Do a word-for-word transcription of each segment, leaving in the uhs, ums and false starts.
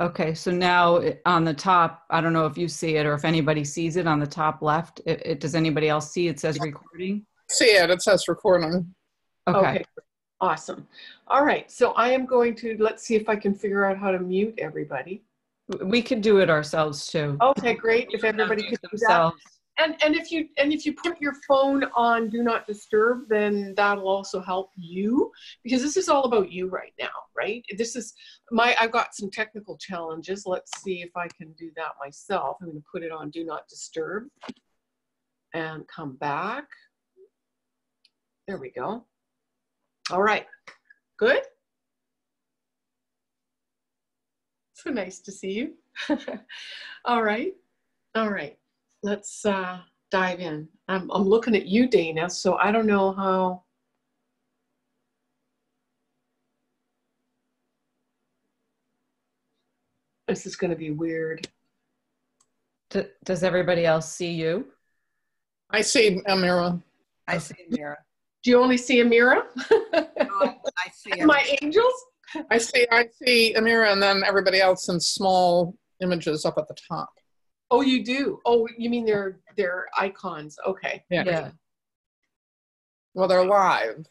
Okay, so now on the top, I don't know if you see it or if anybody sees it on the top left. It, it, does anybody else see it says recording? See it, it says recording. Okay. Okay, awesome. All right, so I am going to, let's see if I can figure out how to mute everybody. We could do it ourselves too. Okay, great, if everybody could do that. And, and, if you, and if you put your phone on Do Not Disturb, then that'll also help you, because this is all about you right now, right? This is my, I've got some technical challenges. Let's see if I can do that myself. I'm going to put it on Do Not Disturb and come back. There we go. All right. Good. So nice to see you. All right. All right. Let's uh, dive in. I'm, I'm looking at you, Dana, so I don't know how. This is going to be weird. D does everybody else see you? I see Amirah. I see Amirah. Do you only see Amirah? No, I see Amirah. My angels? I see, I see Amirah and then everybody else in small images up at the top. Oh, you do? Oh, you mean they're, they're icons. Okay. Yeah. Yeah. Well, they're live.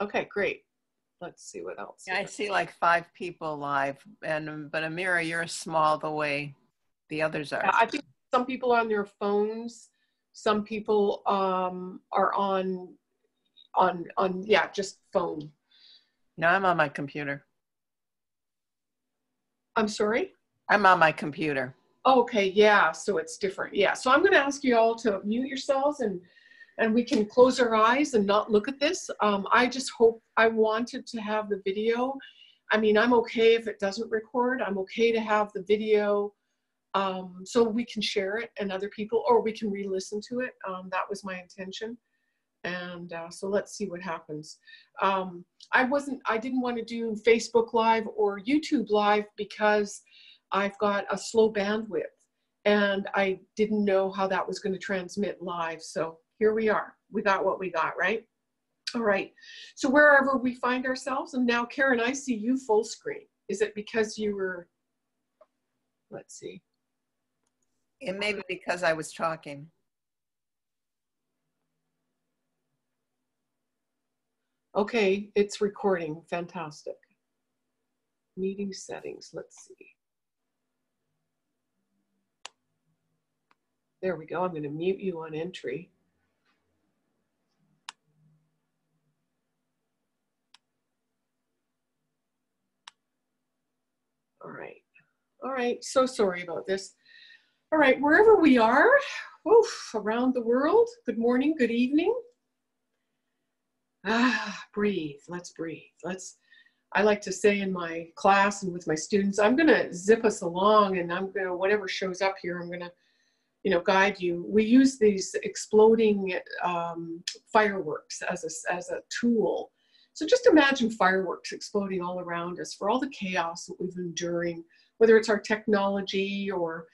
Okay, great. Let's see what else. Yeah, I see like five people live, and but Amirah, you're small the way the others are. Yeah, I think some people are on their phones. Some people um, are on, on, on, yeah, just phone. No, I'm on my computer. I'm sorry? I'm on my computer. Okay, yeah, so it's different. Yeah, so I'm going to ask you all to mute yourselves, and and we can close our eyes and not look at this. Um, I just hope, I wanted to have the video. I mean, I'm okay if it doesn't record. I'm okay to have the video um, so we can share it and other people, or we can re-listen to it. Um, that was my intention. And uh, so let's see what happens. Um, I wasn't, I didn't want to do Facebook Live or YouTube Live because I've got a slow bandwidth and I didn't know how that was going to transmit live. So here we are. We got what we got, right? All right. So wherever we find ourselves, and now Karen, I see you full screen. Is it because you were, let's see. It may be because I was talking. Okay. It's recording. Fantastic. Meeting settings. Let's see. There we go. I'm going to mute you on entry. All right. All right. So sorry about this. All right. Wherever we are, oof, around the world, good morning, good evening. Ah, breathe. Let's breathe. Let's, I like to say in my class and with my students, I'm going to zip us along, and I'm going to, whatever shows up here, I'm going to, you know, guide you. We use these exploding um, fireworks as a, as a tool. So just imagine fireworks exploding all around us for all the chaos that we've been enduring, whether it's our technology or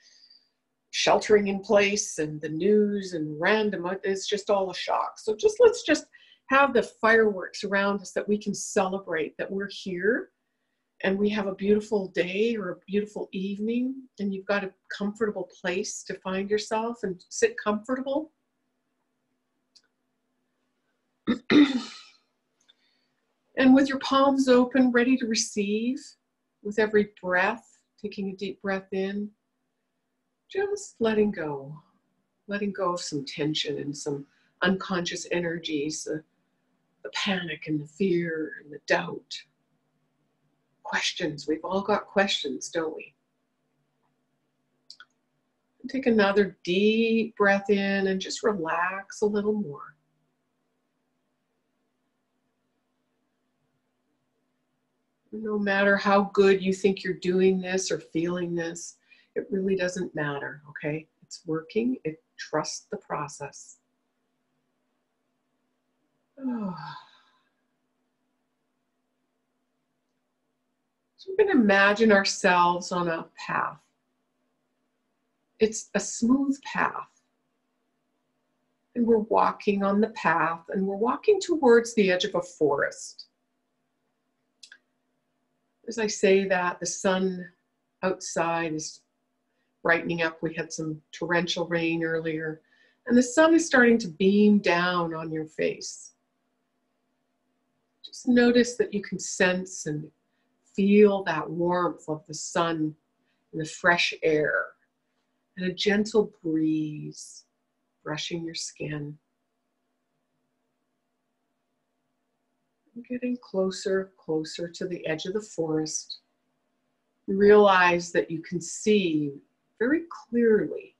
sheltering in place and the news and random, it's just all a shock. So just let's just have the fireworks around us that we can celebrate that we're here and we have a beautiful day or a beautiful evening, and you've got a comfortable place to find yourself and sit comfortable. And with your palms open, ready to receive with every breath, taking a deep breath in, just letting go, letting go of some tension and some unconscious energies, the, the panic and the fear and the doubt. Questions. We've all got questions, don't we? Take another deep breath in and just relax a little more. No matter how good you think you're doing this or feeling this, it really doesn't matter, okay? It's working. It, trust the process. Oh. So we're going to imagine ourselves on a path. It's a smooth path. And we're walking on the path, and we're walking towards the edge of a forest. As I say that, the sun outside is brightening up. We had some torrential rain earlier, and the sun is starting to beam down on your face. Just notice that you can sense and feel that warmth of the sun and the fresh air and a gentle breeze brushing your skin. And getting closer, closer to the edge of the forest, you realize that you can see very clearly.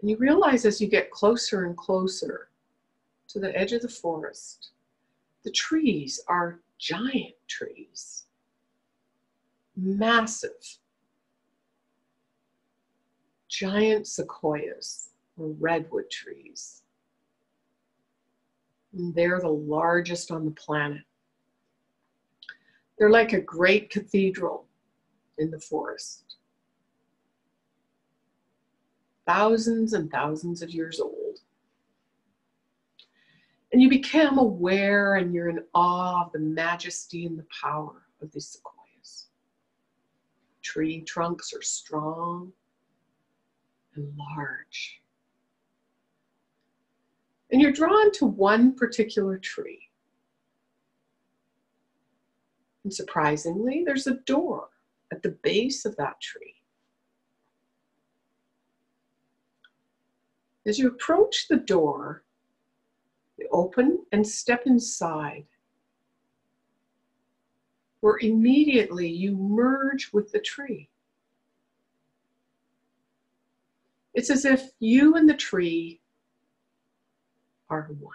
And you realize as you get closer and closer to the edge of the forest, the trees are giant trees, massive, giant sequoias or redwood trees. And they're the largest on the planet. They're like a great cathedral in the forest. Thousands and thousands of years old. And you become aware and you're in awe of the majesty and the power of these sequoias. Tree trunks are strong and large. And you're drawn to one particular tree. And surprisingly, there's a door at the base of that tree. As you approach the door, you open and step inside, where immediately you merge with the tree. It's as if you and the tree are one.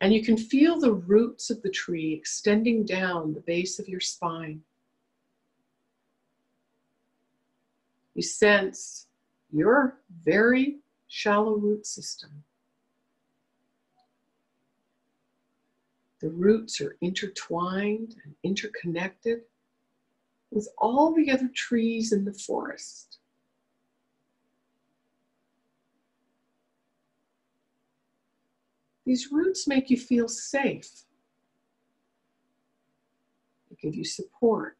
And you can feel the roots of the tree extending down the base of your spine. You sense your very shallow root system. The roots are intertwined and interconnected with all the other trees in the forest. These roots make you feel safe. They give you support.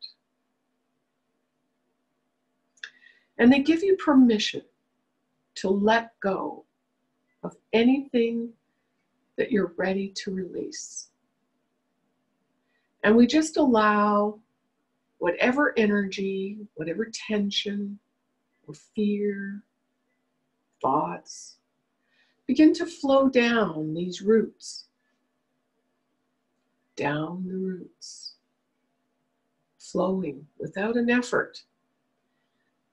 And they give you permission to let go of anything that you're ready to release. And we just allow whatever energy, whatever tension or fear, thoughts, begin to flow down these roots, down the roots, flowing without an effort.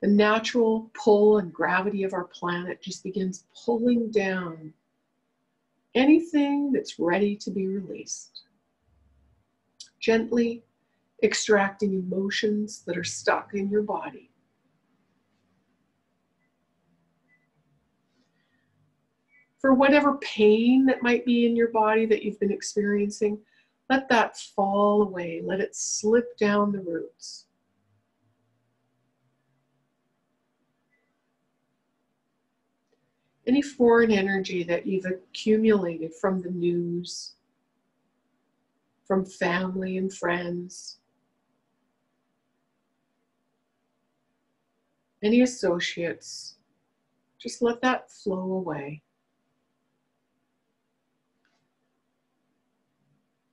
The natural pull and gravity of our planet just begins pulling down anything that's ready to be released. Gently extracting emotions that are stuck in your body. For whatever pain that might be in your body that you've been experiencing, let that fall away. Let it slip down the roots. Any foreign energy that you've accumulated from the news, from family and friends, any associates, just let that flow away.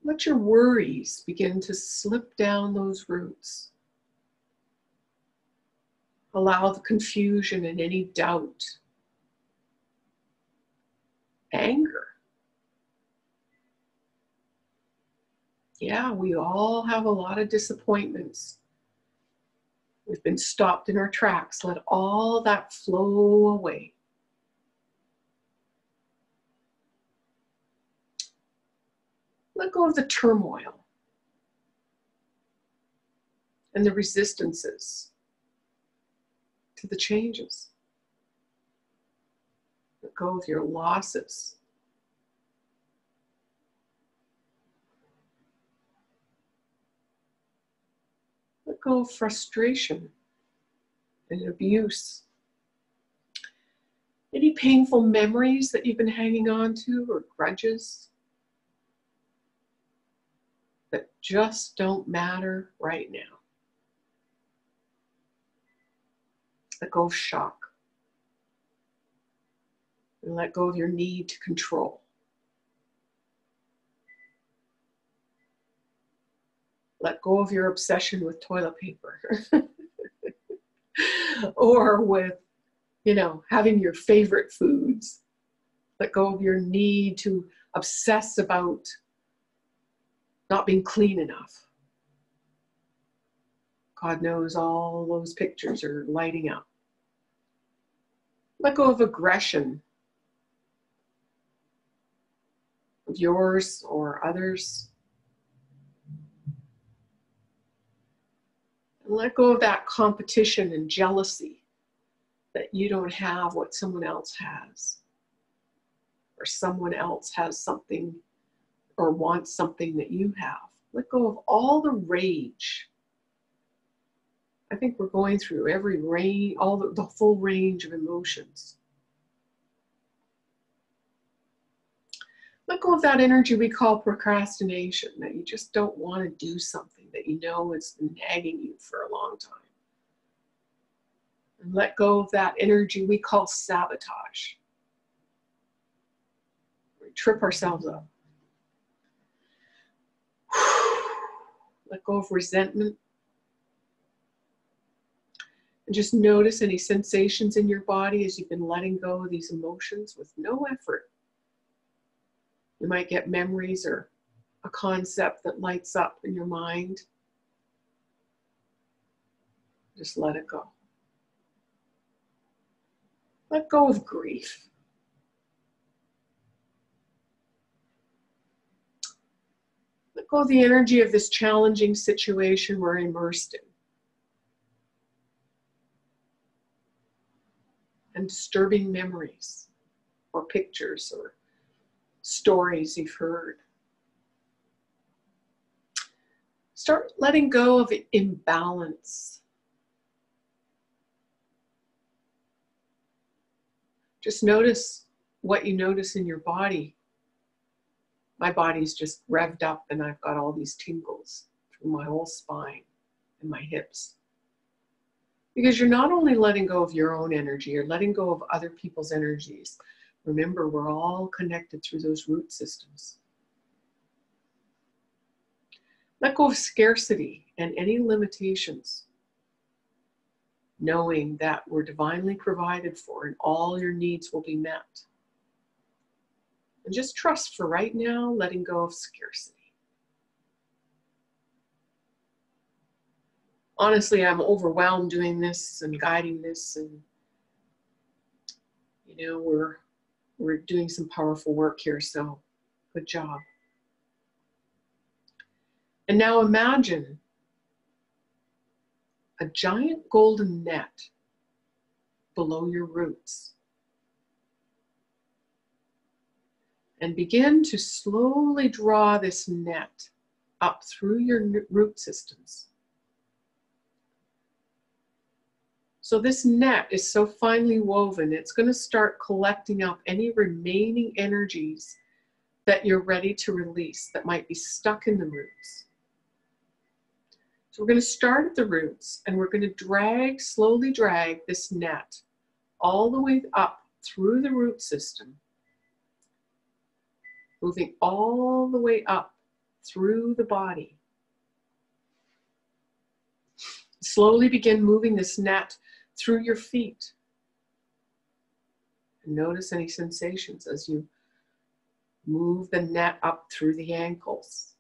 Let your worries begin to slip down those roots. Allow the confusion and any doubt. Anger. Yeah, we all have a lot of disappointments. We've been stopped in our tracks. Let all that flow away. Let go of the turmoil and the resistances to the changes. Let go of your losses. Let go of frustration and abuse. Any painful memories that you've been hanging on to or grudges. that just don't matter right now. Let go of shock. And let go of your need to control. Let go of your obsession with toilet paper or with, you know, having your favorite foods. Let go of your need to obsess about not being clean enough. God knows all those pictures are lighting up. Let go of aggression of yours or others. And let go of that competition and jealousy that you don't have what someone else has, or someone else has something or wants something that you have. Let go of all the rage. I think we're going through every range, all the, the full range of emotions. Let go of that energy we call procrastination, that you just don't want to do something that you know has been nagging you for a long time. And let go of that energy we call sabotage. We trip ourselves up. Let go of resentment. And just notice any sensations in your body as you've been letting go of these emotions with no effort. You might get memories or a concept that lights up in your mind. Just let it go. Let go of grief. Let go of the energy of this challenging situation we're immersed in. And disturbing memories or pictures or stories you've heard. Start letting go of imbalance. Just notice what you notice in your body. My body's just revved up and I've got all these tingles through my whole spine and my hips. Because you're not only letting go of your own energy, you're letting go of other people's energies. Remember, we're all connected through those root systems. Let go of scarcity and any limitations, knowing that we're divinely provided for and all your needs will be met. And just trust for right now, letting go of scarcity. Honestly, I'm overwhelmed doing this and guiding this, and you know, we're we're doing some powerful work here, so good job. And now imagine a giant golden net below your roots. And begin to slowly draw this net up through your root systems. So this net is so finely woven, it's going to start collecting up any remaining energies that you're ready to release that might be stuck in the roots. So we're going to start at the roots and we're going to drag, slowly drag this net all the way up through the root system, moving all the way up through the body. Slowly begin moving this net through your feet. And notice any sensations as you move the net up through the ankles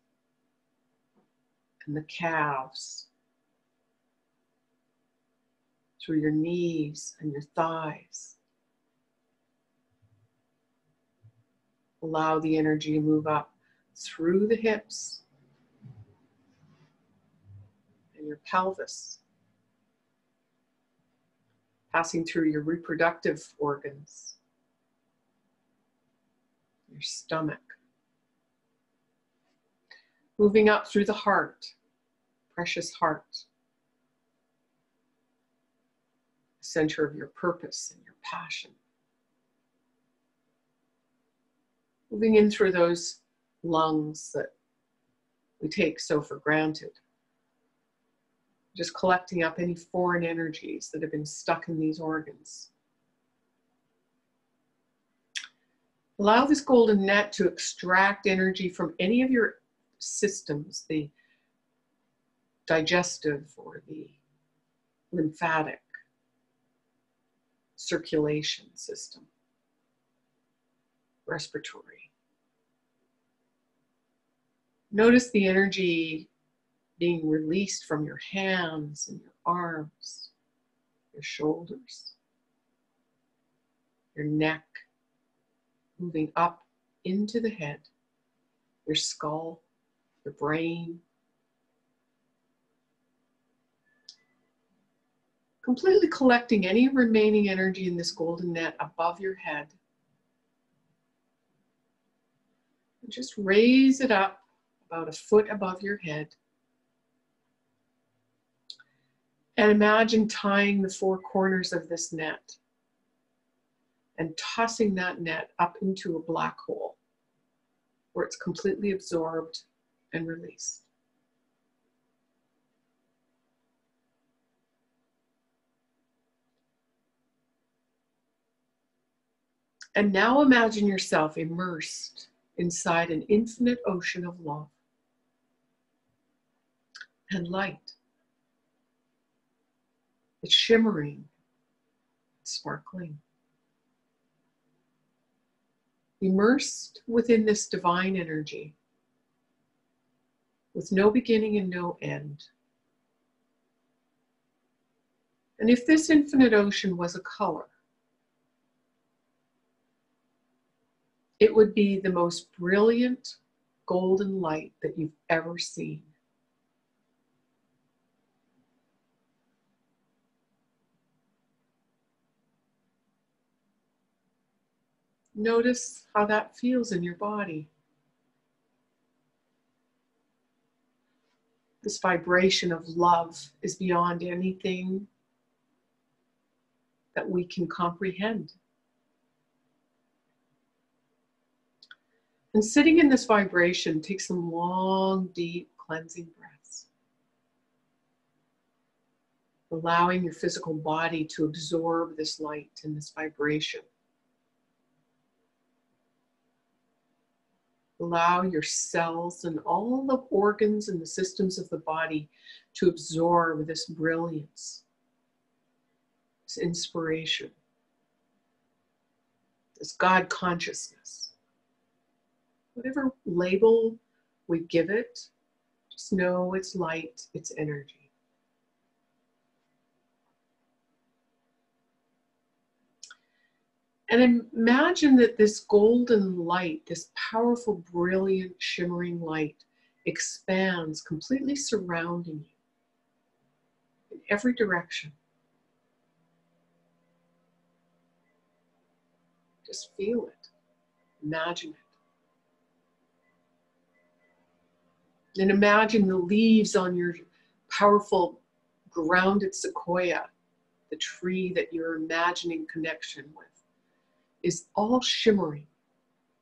and the calves, through your knees and your thighs. Allow the energy to move up through the hips and your pelvis, passing through your reproductive organs, your stomach, moving up through the heart, precious heart, the center of your purpose and your passion. Moving in through those lungs that we take so for granted. Just collecting up any foreign energies that have been stuck in these organs. Allow this golden net to extract energy from any of your systems, the digestive or the lymphatic circulation system, respiratory. Notice the energy being released from your hands and your arms, your shoulders, your neck, moving up into the head, your skull, your brain. Completely collecting any remaining energy in this golden net above your head. And just raise it up about a foot above your head. And imagine tying the four corners of this net and tossing that net up into a black hole where it's completely absorbed and released. And now imagine yourself immersed inside an infinite ocean of love and light. It's shimmering, sparkling. Immersed within this divine energy, with no beginning and no end. And if this infinite ocean was a color, it would be the most brilliant golden light that you've ever seen. Notice how that feels in your body. This vibration of love is beyond anything that we can comprehend. And sitting in this vibration, take some long, deep, cleansing breaths, allowing your physical body to absorb this light and this vibration. Allow your cells and all the organs and the systems of the body to absorb this brilliance, this inspiration, this God consciousness. Whatever label we give it, just know it's light, it's energy. And imagine that this golden light, this powerful, brilliant, shimmering light expands, completely surrounding you in every direction. Just feel it, imagine it. And imagine the leaves on your powerful, grounded sequoia, the tree that you're imagining connection with, is all shimmering.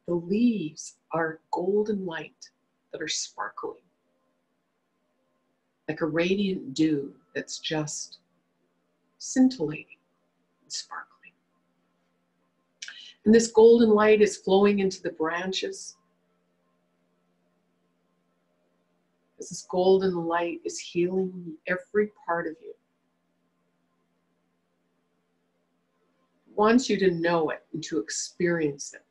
The leaves are golden light that are sparkling, like a radiant dew that's just scintillating and sparkling. And this golden light is flowing into the branches. This golden light is healing every part of you. It wants you to know it and to experience it.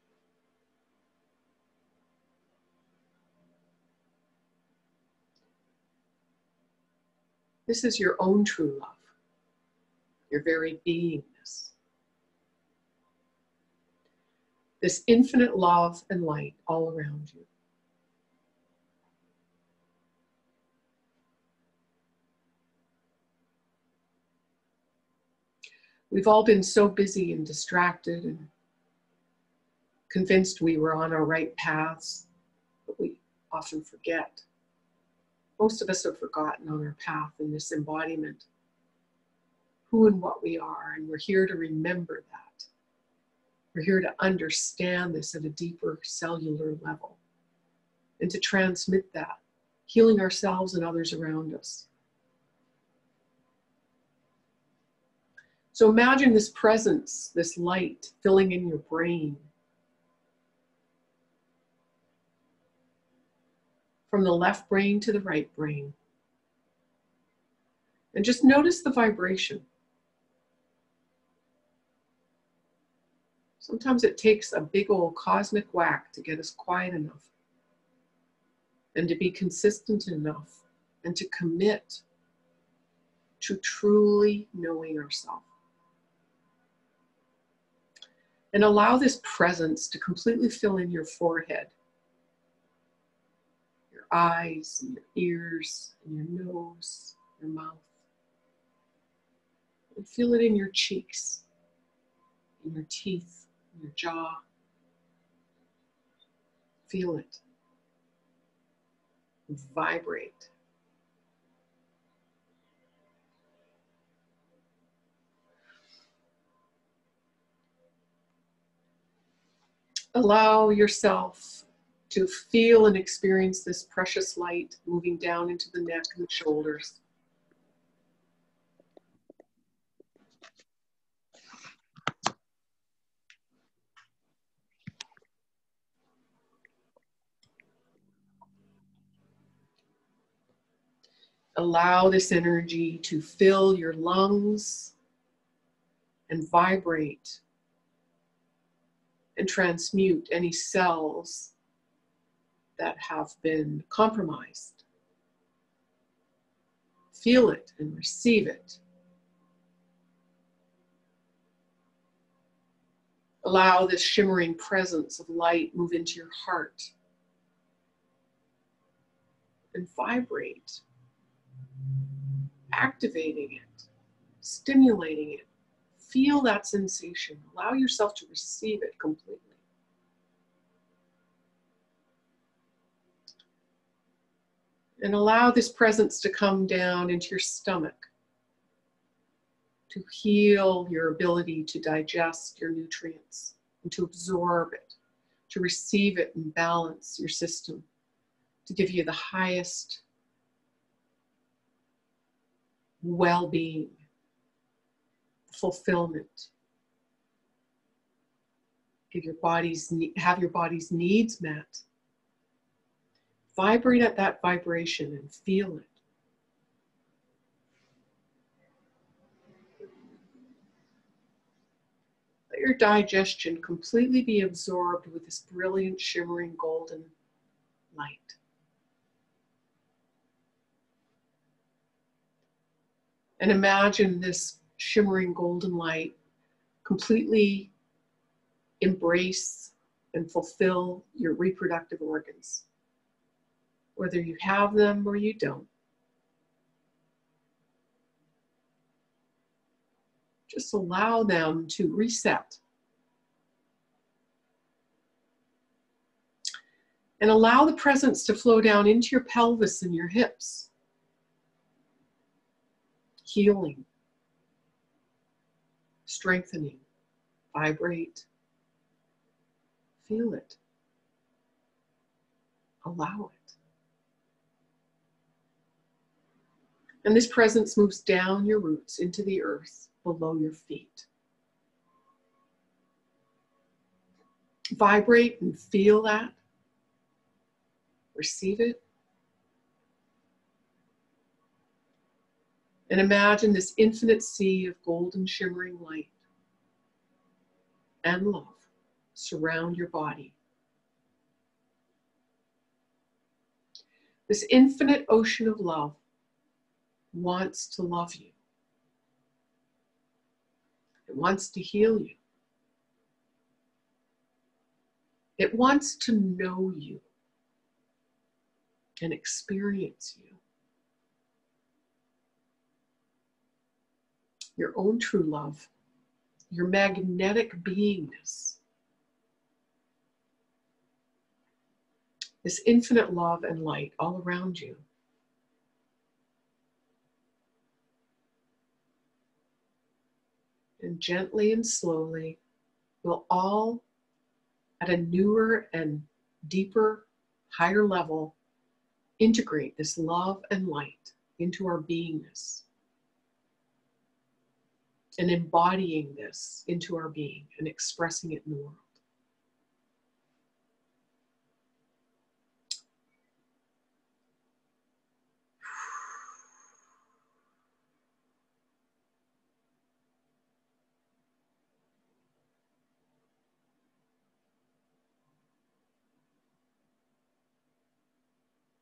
This is your own true love, your very beingness. This infinite love and light all around you. We've all been so busy and distracted and convinced we were on our right paths, but we often forget. Most of us have forgotten on our path in this embodiment who and what we are, and we're here to remember that. We're here to understand this at a deeper cellular level and to transmit that healing ourselves and others around us. So imagine this presence, this light filling in your brain. From the left brain to the right brain. And just notice the vibration. Sometimes it takes a big old cosmic whack to get us quiet enough and to be consistent enough and to commit to truly knowing ourselves. And allow this presence to completely fill in your forehead, your eyes, and your ears, and your nose, your mouth. And feel it in your cheeks, in your teeth, in your jaw. Feel it. Vibrate. Allow yourself to feel and experience this precious light moving down into the neck and the shoulders. Allow this energy to fill your lungs and vibrate and transmute any cells that have been compromised. Feel it and receive it. Allow this shimmering presence of light move into your heart and vibrate, activating it, stimulating it. Feel that sensation. Allow yourself to receive it completely. And allow this presence to come down into your stomach to heal your ability to digest your nutrients and to absorb it, to receive it and balance your system, to give you the highest well-being, fulfillment. Give your body's, have your body's needs met. Vibrate at that vibration and feel it. Let your digestion completely be absorbed with this brilliant, shimmering, golden light. And imagine this shimmering golden light completely embrace and fulfill your reproductive organs, whether you have them or you don't. Just allow them to reset. And allow the presence to flow down into your pelvis and your hips, healing, strengthening. Vibrate. Feel it. Allow it. And this presence moves down your roots into the earth below your feet. Vibrate and feel that. Receive it. And imagine this infinite sea of golden shimmering light and love surround your body. This infinite ocean of love wants to love you. It wants to heal you. It wants to know you and experience you. Your own true love, your magnetic beingness. This infinite love and light all around you. And gently and slowly, we'll all at a newer and deeper, higher level integrate this love and light into our beingness and embodying this into our being and expressing it in the world.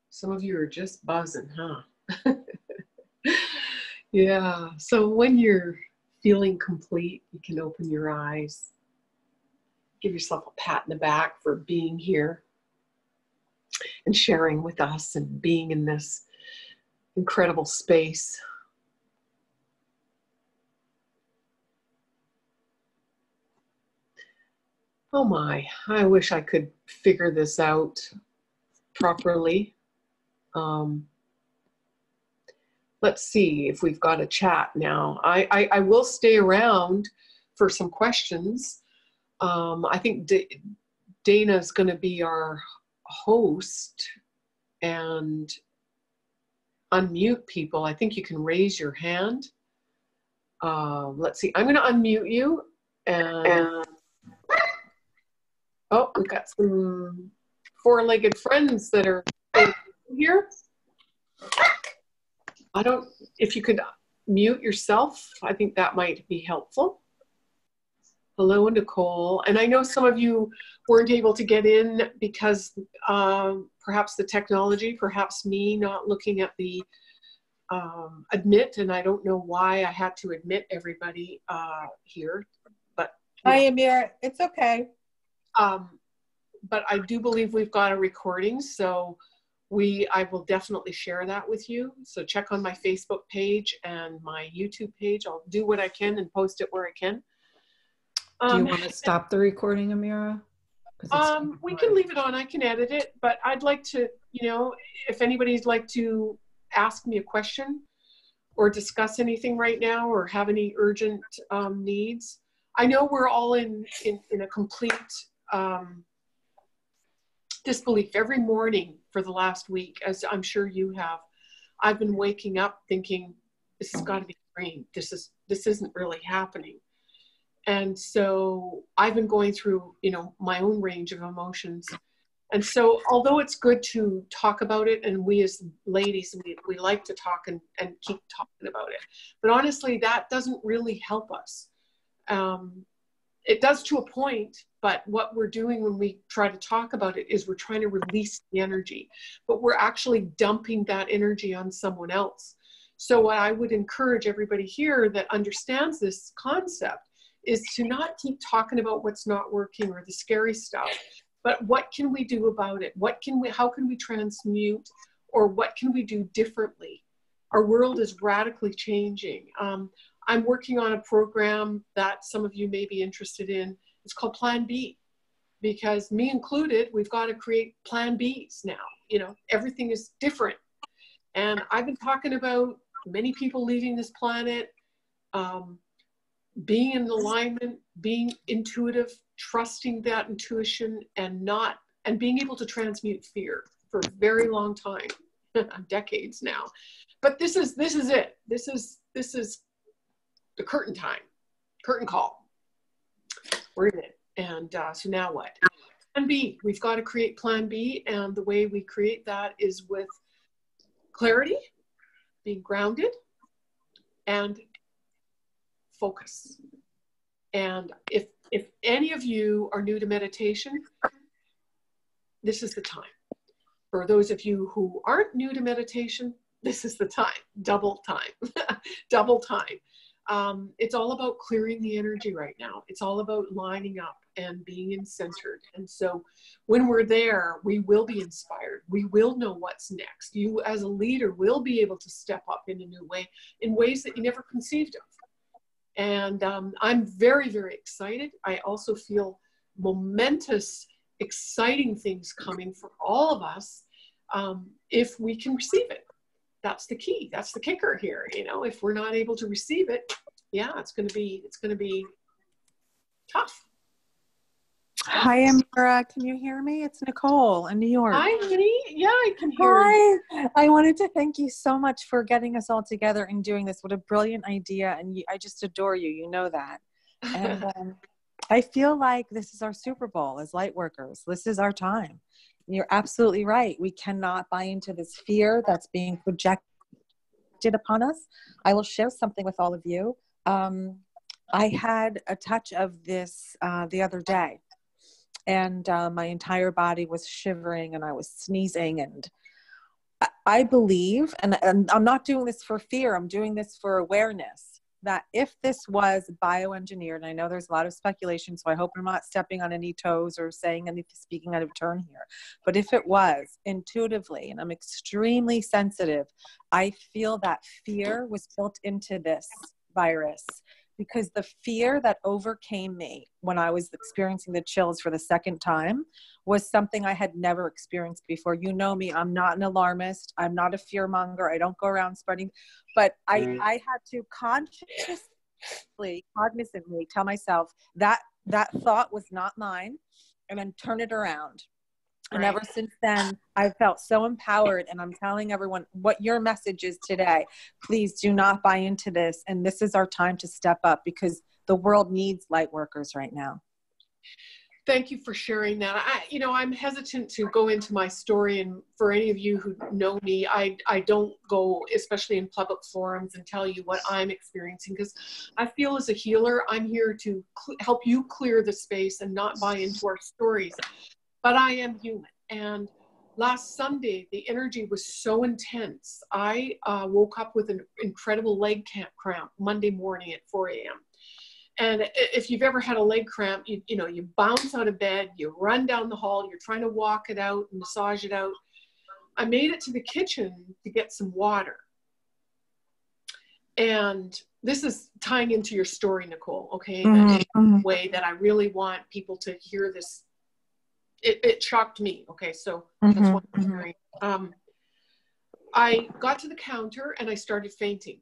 Some of you are just buzzing, huh? Yeah, so when you're feeling complete, you can open your eyes. Give yourself a pat in the back for being here and sharing with us and being in this incredible space. Oh my, I wish I could figure this out properly. Um, let's see if we've got a chat now. I, I, I will stay around for some questions. Um, I think D- Dana's going to be our host and unmute people. I think you can raise your hand. Uh, let's see. I'm going to unmute you. And, and oh, we've got some four-legged friends that are here. I don't, if you could mute yourself, I think that might be helpful. Hello, Nicole. And I know some of you weren't able to get in because um, perhaps the technology, perhaps me not looking at the um, admit, and I don't know why I had to admit everybody uh, here, but. Hi, Amir, it's okay. Um, but I do believe we've got a recording, so We, I will definitely share that with you. So check on my Facebook page and my YouTube page. I'll do what I can and post it where I can. Um, do you want to stop the recording, Amirah? Um, we can leave it on. I can edit it, but I'd like to, you know, if anybody'd like to ask me a question or discuss anything right now or have any urgent um, needs. I know we're all in, in, in a complete um, disbelief every morning for the last week, as I'm sure you have. I've been waking up thinking, this has got to be a dream. This is, this isn't really happening. And so I've been going through, you know, my own range of emotions. And so although it's good to talk about it, and we as ladies, we, we like to talk and, and keep talking about it, but honestly, that doesn't really help us. Um, It does to a point, but what we're doing when we try to talk about it is we're trying to release the energy, but we're actually dumping that energy on someone else. So what I would encourage everybody here that understands this concept is to not keep talking about what's not working or the scary stuff, but what can we do about it? What can we, how can we transmute, or what can we do differently? Our world is radically changing. Um, I'm working on a program that some of you may be interested in. It's called Plan B, because me included, we've got to create Plan Bs now. You know, everything is different. And I've been talking about many people leaving this planet, um, being in alignment, being intuitive, trusting that intuition, and not, and being able to transmute fear for a very long time, decades now. But this is, this is it. This is, this is, the curtain time, curtain call. We're in it. And uh, so now what? Plan B, we've got to create Plan B. And the way we create that is with clarity, being grounded, and focus. And if, if any of you are new to meditation, this is the time. For those of you who aren't new to meditation, this is the time, double time, double time. Um, it's all about clearing the energy right now. It's all about lining up and being in centered. And so when we're there, we will be inspired. We will know what's next. You as a leader will be able to step up in a new way, in ways that you never conceived of. And um, I'm very, very excited. I also feel momentous, exciting things coming for all of us um, if we can receive it. That's the key. That's the kicker here. You know, if we're not able to receive it, yeah, it's going to be, it's going to be tough. Hi, Amirah. Can you hear me? It's Nicole in New York. Hi, honey. Yeah, I can hear you. Hi. I wanted to thank you so much for getting us all together and doing this. What a brilliant idea. And you, I just adore you. You know that. And um, I feel like this is our Super Bowl as light workers. This is our time. You're absolutely right. We cannot buy into this fear that's being projected upon us. I will share something with all of you. Um, I had a touch of this uh, the other day. And uh, my entire body was shivering and I was sneezing. And I, I believe, and, and I'm not doing this for fear, I'm doing this for awareness, that if this was bioengineered, and I know there's a lot of speculation, so I hope I'm not stepping on any toes or saying anything, speaking out of turn here. But if it was, intuitively, and I'm extremely sensitive, I feel that fear was built into this virus. Because the fear that overcame me when I was experiencing the chills for the second time was something I had never experienced before. You know me, I'm not an alarmist. I'm not a fear monger. I don't go around spreading, but I, mm. I had to consciously, cognizantly tell myself that that thought was not mine and then turn it around. And ever since then, I felt so empowered. And I'm telling everyone what your message is today. Please do not buy into this. And this is our time to step up because the world needs light workers right now. Thank you for sharing that. I, you know, I'm hesitant to go into my story. And for any of you who know me, I, I don't go, especially in public forums, and tell you what I'm experiencing. Because I feel as a healer, I'm here to help you clear the space and not buy into our stories. But I am human. And last Sunday, the energy was so intense. I uh, woke up with an incredible leg cramp Monday morning at four A M And if you've ever had a leg cramp, you, you know, you bounce out of bed, you run down the hall, you're trying to walk it out and massage it out. I made it to the kitchen to get some water. And this is tying into your story, Nicole, okay? Mm-hmm. In a way that I really want people to hear this. It, it shocked me. Okay, so that's mm-hmm, one story. Mm-hmm. Um, I got to the counter and I started fainting.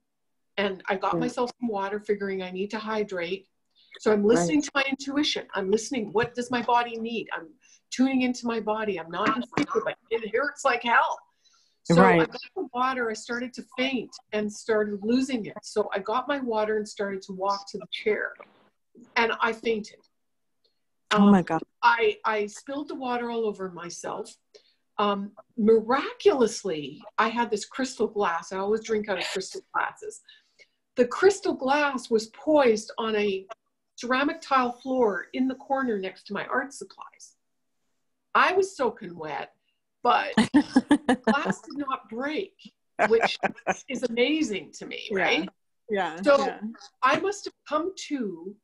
And I got mm-hmm. myself some water, figuring I need to hydrate. So I'm listening right. to my intuition. I'm listening. What does my body need? I'm tuning into my body. I'm not in secret, but it hurts like hell. So right. I got the water. I started to faint and started losing it. So I got my water and started to walk to the chair. And I fainted. Um, oh my God. I, I spilled the water all over myself. Um, miraculously, I had this crystal glass. I always drink out of crystal glasses. The crystal glass was poised on a ceramic tile floor in the corner next to my art supplies. I was soaking wet, but the glass did not break, which is amazing to me, right? Yeah. yeah so yeah. I must have come to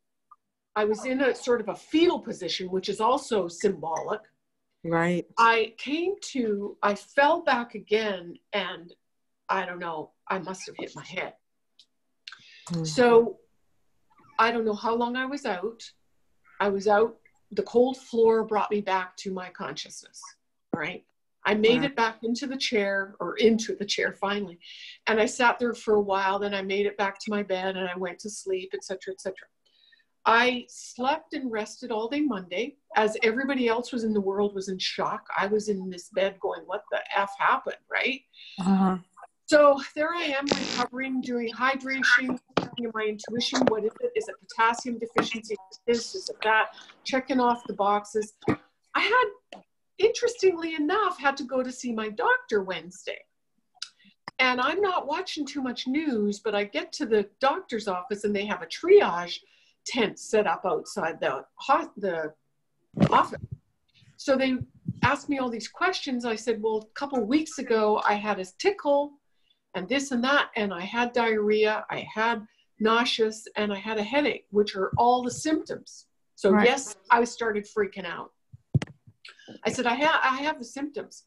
I was in a sort of a fetal position, which is also symbolic. Right. I came to, I fell back again, and I don't know, I must have hit my head. Mm-hmm. So I don't know how long I was out. I was out, the cold floor brought me back to my consciousness, right? I made wow. it back into the chair, or into the chair finally. And I sat there for a while, then I made it back to my bed, and I went to sleep, et cetera, et cetera. I slept and rested all day Monday, as everybody else was in the world was in shock. I was in this bed going, what the F happened, right? Uh-huh. So there I am recovering, doing hydration, checking my intuition. What is it? Is it potassium deficiency? Is it this? Is it that? Checking off the boxes. I had, interestingly enough, had to go to see my doctor Wednesday. And I'm not watching too much news, but I get to the doctor's office and they have a triage tent set up outside the hot the office. So they asked me all these questions. I said, well, a couple of weeks ago I had a tickle and this and that, and I had diarrhea, I had nauseous, and I had a headache, which are all the symptoms. So right. yes, I started freaking out. I said, I, ha I have the symptoms.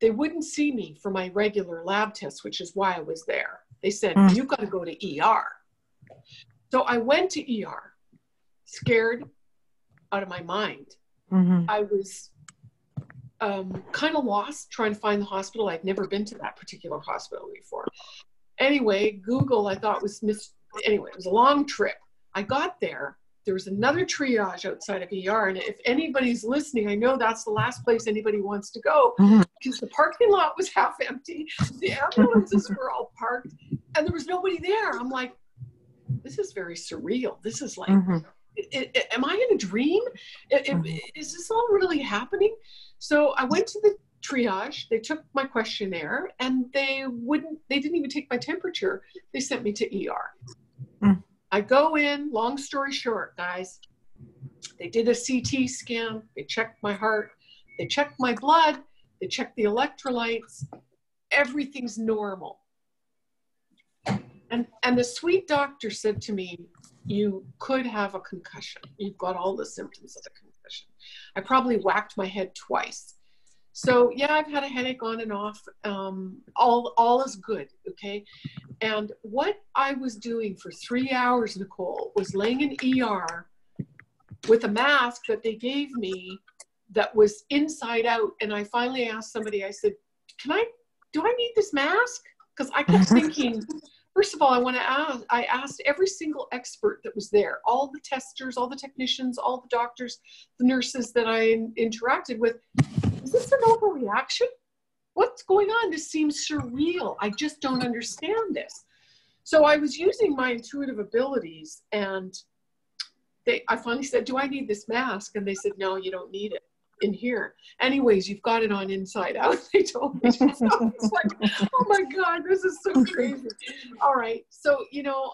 They wouldn't see me for my regular lab tests, which is why I was there. They said, mm. you've got to go to E R. So I went to E R. Scared out of my mind. Mm-hmm. I was um, kind of lost trying to find the hospital. I'd never been to that particular hospital before. Anyway, Google I thought was mis- anyway, it was a long trip. I got there. there was another triage outside of E R. And if anybody's listening, I know that's the last place anybody wants to go, because the parking lot was half empty. The ambulances were all parked and there was nobody there. I'm like, this is very surreal. This is like, mm-hmm. it, it, am I in a dream? It, it, is this all really happening? So I went to the triage. They took my questionnaire and they wouldn't, they didn't even take my temperature. They sent me to E R. Mm. I go in, long story short, guys, they did a C T scan, they checked my heart, they checked my blood, they checked the electrolytes, everything's normal. And, and the sweet doctor said to me, you could have a concussion. You've got all the symptoms of a concussion. I probably whacked my head twice. So yeah, I've had a headache on and off. Um, all, all is good, okay? And what I was doing for three hours, Nicole, was laying in E R with a mask that they gave me that was inside out. And I finally asked somebody, I said, can I, do I need this mask? Because I kept thinking, first of all, I want to ask, I asked every single expert that was there, all the testers, all the technicians, all the doctors, the nurses that I interacted with, is this an overreaction? What's going on? This seems surreal. I just don't understand this. So I was using my intuitive abilities and they, I finally said, do I need this mask? And they said, no, you don't need it in here. Anyways, you've got it on inside out. They told me. So it's like, oh my God, this is so crazy. All right. So, you know,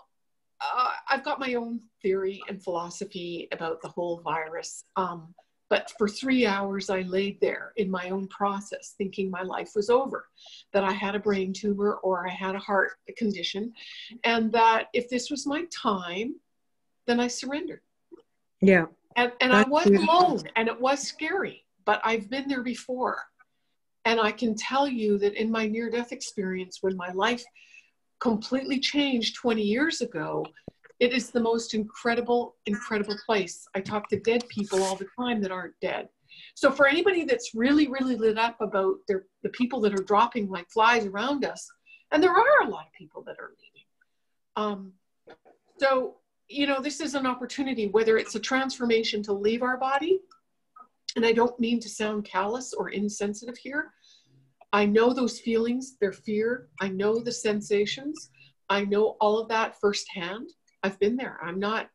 uh, I've got my own theory and philosophy about the whole virus. Um, But for three hours, I laid there in my own process, thinking my life was over, that I had a brain tumor or I had a heart condition, and that if this was my time, then I surrendered. Yeah. And, and I was alone, and it was scary, but I've been there before. And I can tell you that in my near-death experience, when my life completely changed twenty years ago, it is the most incredible, incredible place. I talk to dead people all the time that aren't dead. So for anybody that's really, really lit up about their, the people that are dropping like flies around us, and there are a lot of people that are leaving. Um, so, you know, this is an opportunity, whether it's a transformation to leave our body, and I don't mean to sound callous or insensitive here. I know those feelings, their fear. I know the sensations. I know all of that firsthand. I've been there. I'm not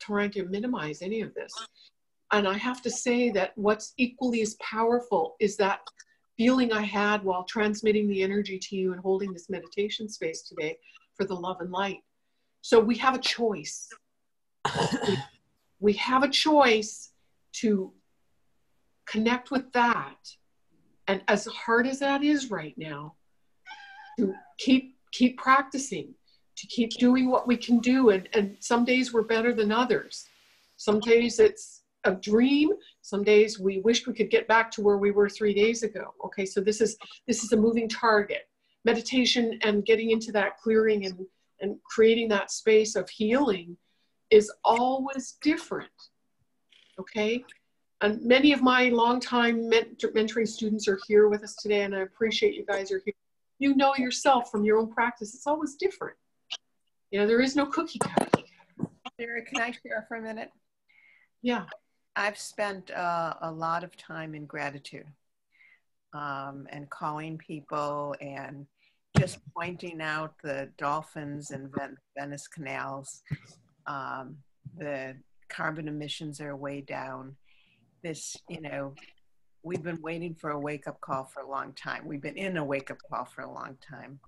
trying to minimize any of this. And I have to say that what's equally as powerful is that feeling I had while transmitting the energy to you and holding this meditation space today for the love and light. So we have a choice. We have a choice to connect with that. And as hard as that is right now, to keep, keep practicing. To keep doing what we can do. And, and some days we're better than others. Some days it's a dream. Some days we wish we could get back to where we were three days ago. Okay, so this is, this is a moving target. Meditation and getting into that clearing and, and creating that space of healing is always different. Okay, and many of my longtime ment- mentoring students are here with us today, and I appreciate you guys are here. You know yourself from your own practice, it's always different. You know, there is no cookie cutter. Sarah, can I share for a minute? Yeah. I've spent uh, a lot of time in gratitude um, and calling people and just pointing out the dolphins in Ven- Venice canals. Um, the carbon emissions are way down. This, you know, we've been waiting for a wake-up call for a long time. We've been in a wake-up call for a long time.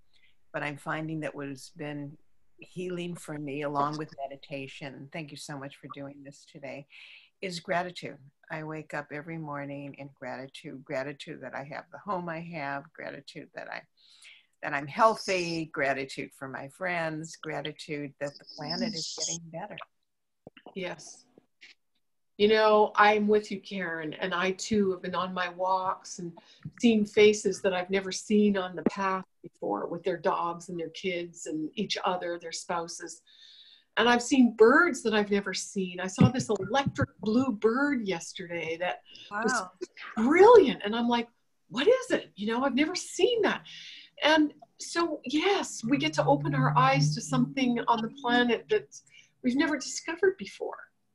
But I'm finding that what has been healing for me, along with meditation, thank you so much for doing this today, is gratitude. I wake up every morning in gratitude, gratitude that I have the home I have, gratitude that, I, that I'm healthy, gratitude for my friends, gratitude that the planet is getting better. Yes. You know, I'm with you, Karen, and I too have been on my walks and seen faces that I've never seen on the path before with their dogs and their kids and each other, their spouses. And I've seen birds that I've never seen. I saw this electric blue bird yesterday that wow. was brilliant. And I'm like, what is it? You know, I've never seen that. And so, yes, we get to open our eyes to something on the planet that we've never discovered before.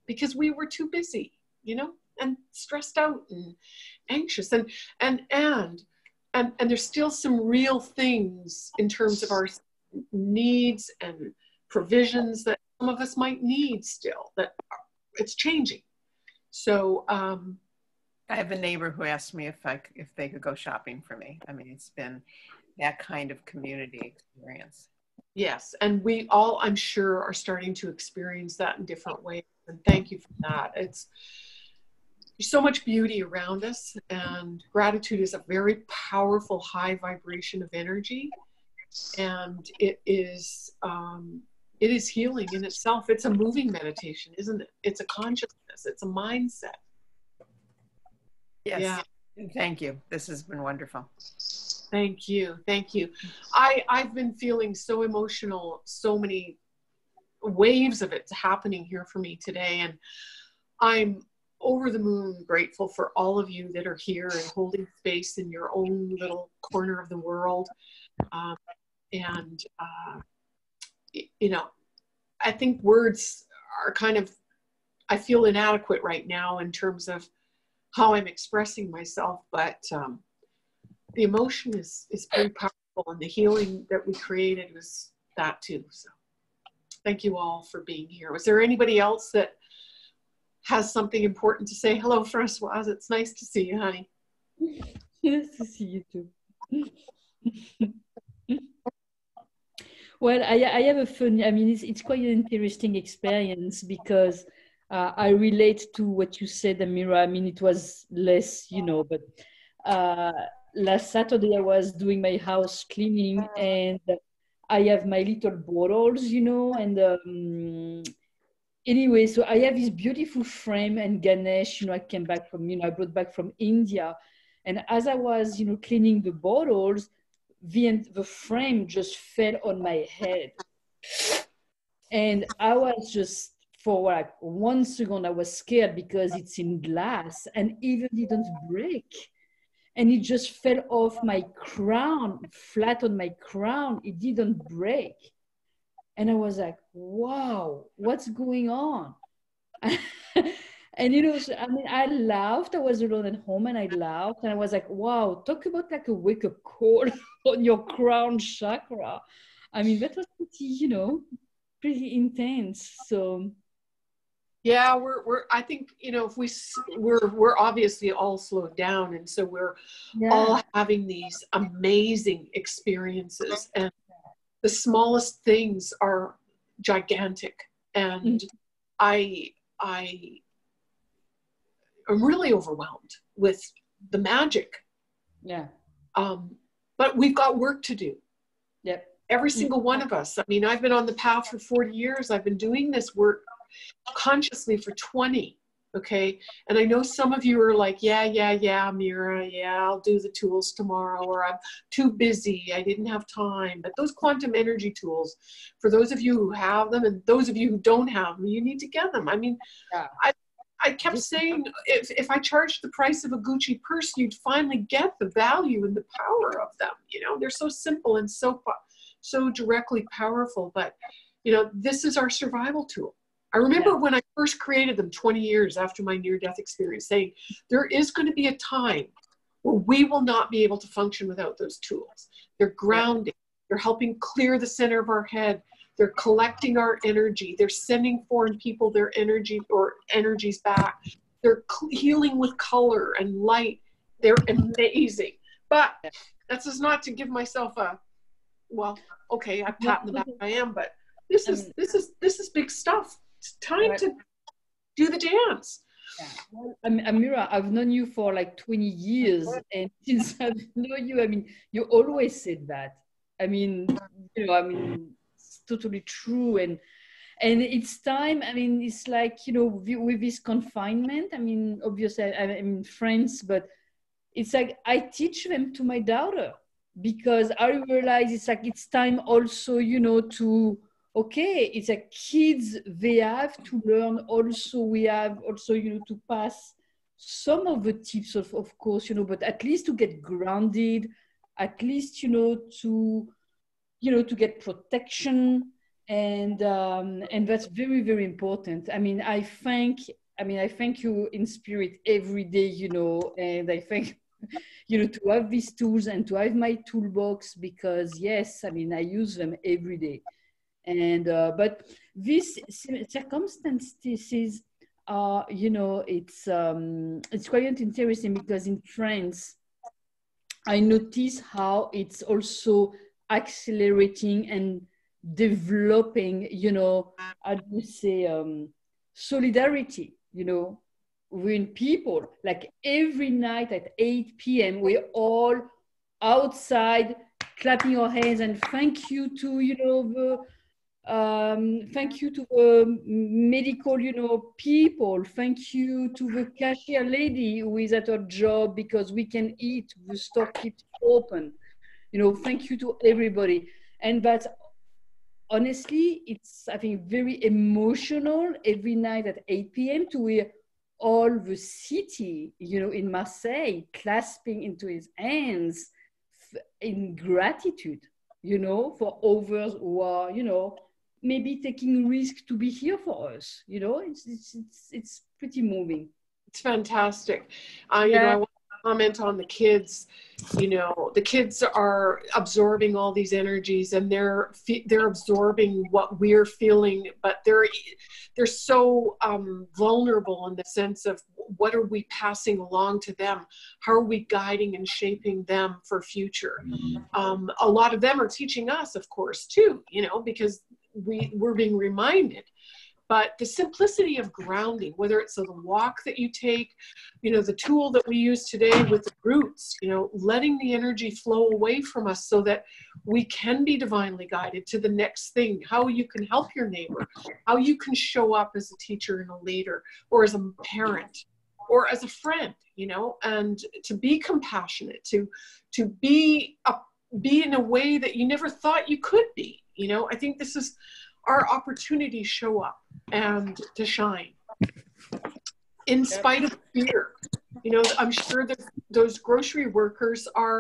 because we were too busy, you know, and stressed out and anxious. And, and, and, and, and there's still some real things in terms of our needs and provisions that some of us might need still, that it's changing. So, um, I have a neighbor who asked me if I, if they could go shopping for me. I mean, it's been that kind of community experience. Yes, and we all, I'm sure, are starting to experience that in different ways. And thank you for that. It's there's so much beauty around us, and gratitude is a very powerful, high vibration of energy, and it is um, it is healing in itself. It's a moving meditation, isn't it? It's a consciousness. It's a mindset. Yes. Yeah. Thank you. This has been wonderful. Thank you. Thank you. I, I've been feeling so emotional, so many waves of it's happening here for me today. And I'm over the moon grateful for all of you that are here and holding space in your own little corner of the world. Um, and, uh, you know, I think words are kind of, I feel inadequate right now in terms of how I'm expressing myself, but um, the emotion is, is pretty powerful, and the healing that we created was that too. So thank you all for being here. Was there anybody else that has something important to say? Hello, Francoise. It's nice to see you, honey. Nice to see you too. Well, I, I have a funny, I mean, it's, it's quite an interesting experience because Uh, I relate to what you said, Amirah. I mean, it was less, you know, but uh, last Saturday I was doing my house cleaning, and I have my little bottles, you know, and um, anyway, so I have this beautiful frame, and Ganesh, you know, I came back from, you know, I brought back from India. And as I was, you know, cleaning the bottles, the, the frame just fell on my head. And I was just, for like one second, I was scared because it's in glass and even didn't break. And it just fell off my crown, flat on my crown. It didn't break. And I was like, wow, what's going on? And, you know, so, I mean, I laughed. I was alone at home and I laughed. And I was like, wow, talk about like a wake-up call on your crown chakra. I mean, that was pretty, you know, pretty intense. So yeah, we're we're I think, you know, if we we're we're obviously all slowed down, and so we're yeah. all having these amazing experiences, and the smallest things are gigantic. And mm-hmm. I I am really overwhelmed with the magic. Yeah. Um but we've got work to do. Yep. Every single one of us. I mean, I've been on the path for forty years. I've been doing this work consciously for twenty, okay? And I know some of you are like, yeah, yeah, yeah, Mira, yeah, I'll do the tools tomorrow, or I'm too busy, I didn't have time. But those quantum energy tools, for those of you who have them and those of you who don't have them, you need to get them. I mean, yeah. I, I kept saying, if, if I charged the price of a Gucci purse, you'd finally get the value and the power of them. You know, they're so simple and so fun. So directly powerful, but you know, this is our survival tool. I remember yeah. when I first created them twenty years after my near-death experience, saying there is going to be a time where we will not be able to function without those tools. They're grounding, they're helping clear the center of our head, they're collecting our energy, they're sending foreign people their energy or energies back, they're healing with color and light. They're amazing. But that's just not to give myself a well, okay, I pat in the back I am, but this is this is this is big stuff. It's time to do the dance. Yeah. Well, Amirah, I've known you for like twenty years, and since I've known you, I mean, you always said that. I mean, you know, I mean, it's totally true, and and it's time. I mean, it's like, you know, with this confinement. I mean, obviously, I'm in France, but it's like I teach them to my daughter. Because I realize it's like, it's time also, you know, to, okay, it's like kids, they have to learn also, we have also, you know, to pass some of the tips of, of course, you know, but at least to get grounded, at least, you know, to, you know, to get protection. And, um, and that's very, very important. I mean, I thank, I mean, I thank you in spirit every day, you know, and I thank, you know, to have these tools and to have my toolbox, because yes, I mean, I use them every day. And, uh, but these circumstances are, you know, it's, um, it's quite interesting, because in France, I notice how it's also accelerating and developing, you know, I would say um, solidarity, you know, when people, like every night at eight p m, we're all outside clapping our hands and thank you to, you know, the, um, thank you to the medical, you know, people, thank you to the cashier lady who is at her job because we can eat, the store keeps open, you know, thank you to everybody. And that's honestly, it's, I think, very emotional every night at eight p m to hear all the city, you know, in Marseille, clasping into his hands in gratitude, you know, for others who are, you know, maybe taking risk to be here for us, you know, it's, it's, it's, it's pretty moving. It's fantastic. Uh, you yeah. know, I want to comment on the kids. You know, the kids are absorbing all these energies, and they're they're absorbing what we're feeling, but they're they're so um, vulnerable in the sense of what are we passing along to them? How are we guiding and shaping them for future? Um, a lot of them are teaching us, of course, too. You know, because we we're being reminded. But the simplicity of grounding, whether it's the walk that you take, you know, the tool that we use today with the roots, you know, letting the energy flow away from us so that we can be divinely guided to the next thing, how you can help your neighbor, how you can show up as a teacher and a leader, or as a parent, or as a friend, you know, and to be compassionate, to, to be, a, be in a way that you never thought you could be, you know. I think this is... our opportunities show up and to shine in spite of fear. You know, I'm sure that those grocery workers are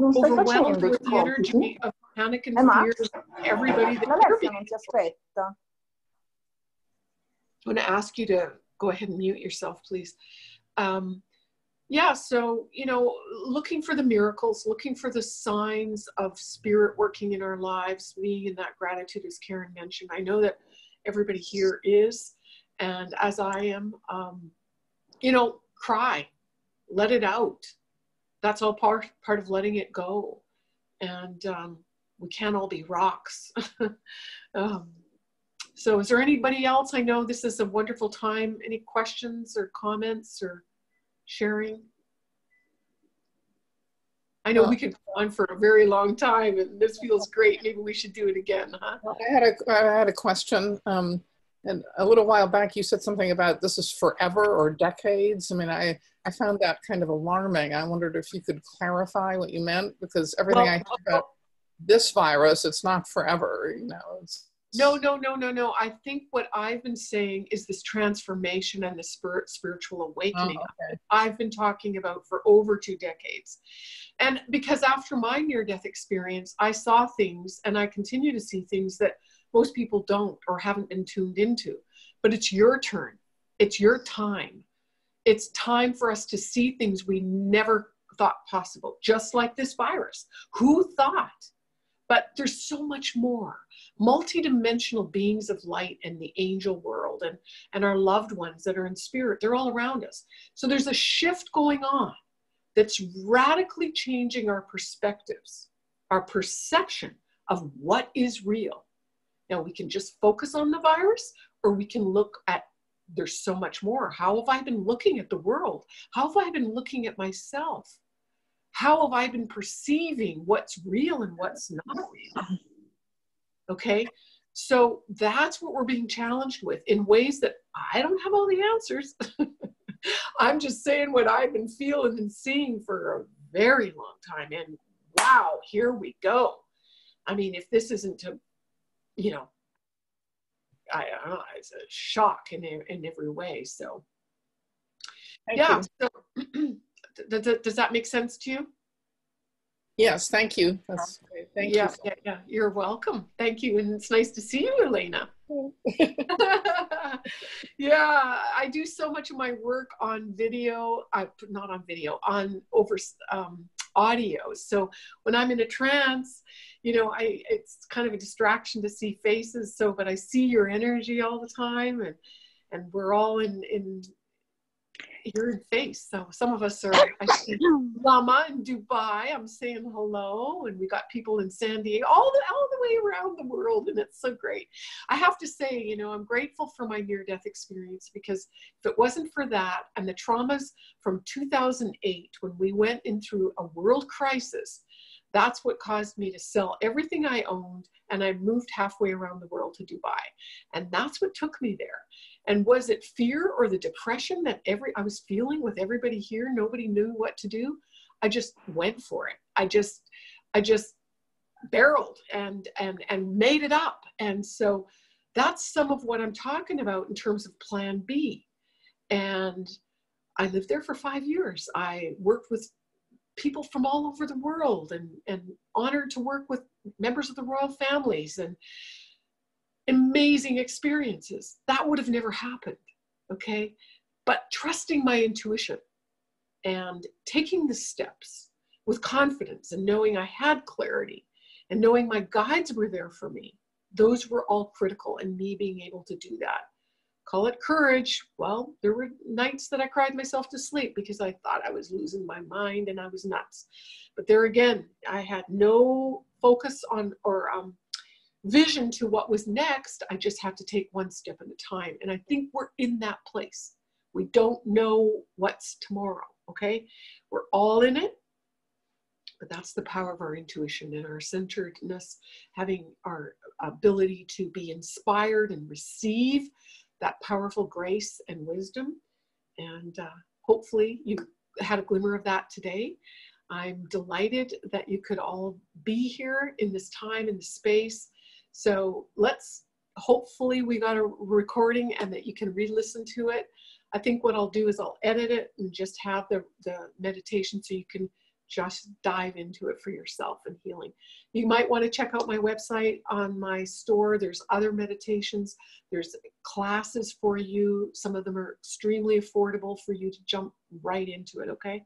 overwhelmed with the energy of panic and fear. Everybody that contributes. I'm going to ask you to go ahead and mute yourself, please. Um, yeah, so, you know, looking for the miracles, looking for the signs of spirit working in our lives, being in that gratitude, as Karen mentioned. I know that everybody here is, and as I am, um, you know, cry, let it out. That's all part, part of letting it go. And um, we can't all be rocks. um, so is there anybody else? I know this is a wonderful time. Any questions or comments or sharing? I know we could go on for a very long time, and this feels great. Maybe we should do it again, huh? I had a, I had a question, um, and a little while back you said something about this is forever or decades. I mean, I, I found that kind of alarming. I wondered if you could clarify what you meant, because everything well, I hear about this virus, it's not forever, you know. It's, No, no, no, no, no. I think what I've been saying is this transformation and the spirit, spiritual awakening. Oh, okay. I've been talking about for over two decades. And because after my near-death experience, I saw things, and I continue to see things that most people don't or haven't been tuned into. But it's your turn. It's your time. It's time for us to see things we never thought possible, just like this virus. Who thought? But there's so much more. Multidimensional beings of light and the angel world and, and our loved ones that are in spirit, they're all around us. So there's a shift going on that's radically changing our perspectives, our perception of what is real. Now we can just focus on the virus, or we can look at, there's so much more. How have I been looking at the world? How have I been looking at myself? How have I been perceiving what's real and what's not real? Okay, so that's what we're being challenged with in ways that I don't have all the answers. I'm just saying what I've been feeling and seeing for a very long time. And wow, here we go. I mean, if this isn't to, you know, I, I don't know, it's a shock in, in every way. So, Thank yeah. You. So, does that make sense to you? Yes, thank you. That's great. Thank yeah, you. Yeah, yeah, you're welcome. Thank you. And it's nice to see you, Elena. Yeah, I do so much of my work on video, uh, not on video, on over um, audio. So when I'm in a trance, you know, I it's kind of a distraction to see faces. So, but I see your energy all the time, and and we're all in in. You're in face. So some of us are I see Lama in Dubai. I'm saying hello. And we got people in San Diego, all the, all the way around the world. And it's so great. I have to say, you know, I'm grateful for my near-death experience, because if it wasn't for that and the traumas from two thousand eight, when we went in through a world crisis, that's what caused me to sell everything I owned. And I moved halfway around the world to Dubai. And that's what took me there. And was it fear or the depression that every I was feeling with everybody here? Nobody knew what to do. I just went for it. I just, I just barreled and, and, and made it up. And so that's some of what I'm talking about in terms of Plan B. And I lived there for five years. I worked with people from all over the world, and, and honored to work with members of the royal families, and amazing experiences that would have never happened. Okay. But trusting my intuition and taking the steps with confidence, and knowing I had clarity, and knowing my guides were there for me. Those were all critical, and me being able to do that. Call it courage. Well, there were nights that I cried myself to sleep because I thought I was losing my mind and I was nuts. But there again, I had no focus on or um, vision to what was next. I just had to take one step at a time. And I think we're in that place. We don't know what's tomorrow, okay? We're all in it, but that's the power of our intuition and our centeredness, having our ability to be inspired and receive that powerful grace and wisdom. And uh, hopefully you had a glimmer of that today. I'm delighted that you could all be here in this time, in this space. So let's, hopefully we got a recording and that you can re-listen to it. I think what I'll do is I'll edit it and just have the, the meditation so you can just dive into it for yourself and healing. You might want to check out my website on my store. There's other meditations. There's classes for you. Some of them are extremely affordable for you to jump right into it. Okay.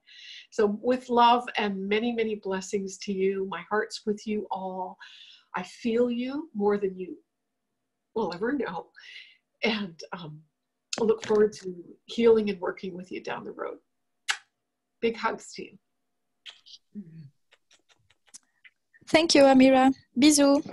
So with love and many, many blessings to you. My heart's with you all. I feel you more than you will ever know. And um, I look forward to healing and working with you down the road. Big hugs to you. Thank you, Amirah. Bisous.